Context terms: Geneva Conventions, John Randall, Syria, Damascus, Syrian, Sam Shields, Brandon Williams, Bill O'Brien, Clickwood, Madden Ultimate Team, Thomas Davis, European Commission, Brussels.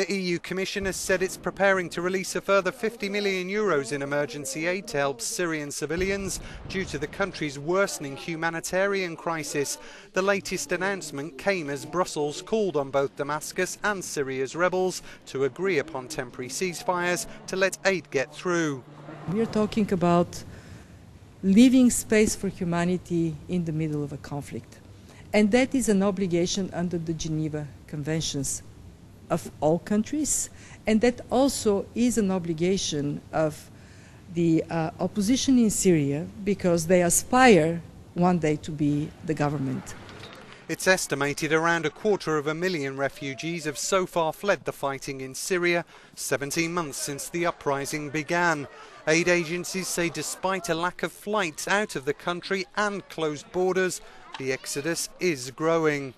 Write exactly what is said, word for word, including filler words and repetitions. The E U Commission has said it's preparing to release a further fifty million euros in emergency aid to help Syrian civilians due to the country's worsening humanitarian crisis. The latest announcement came as Brussels called on both Damascus and Syria's rebels to agree upon temporary ceasefires to let aid get through. We are talking about leaving space for humanity in the middle of a conflict. And that is an obligation under the Geneva Conventions of all countries, and that also is an obligation of the uh, opposition in Syria, because they aspire one day to be the government. It's estimated around a quarter of a million refugees have so far fled the fighting in Syria, seventeen months since the uprising began. Aid agencies say despite a lack of flights out of the country and closed borders, the exodus is growing.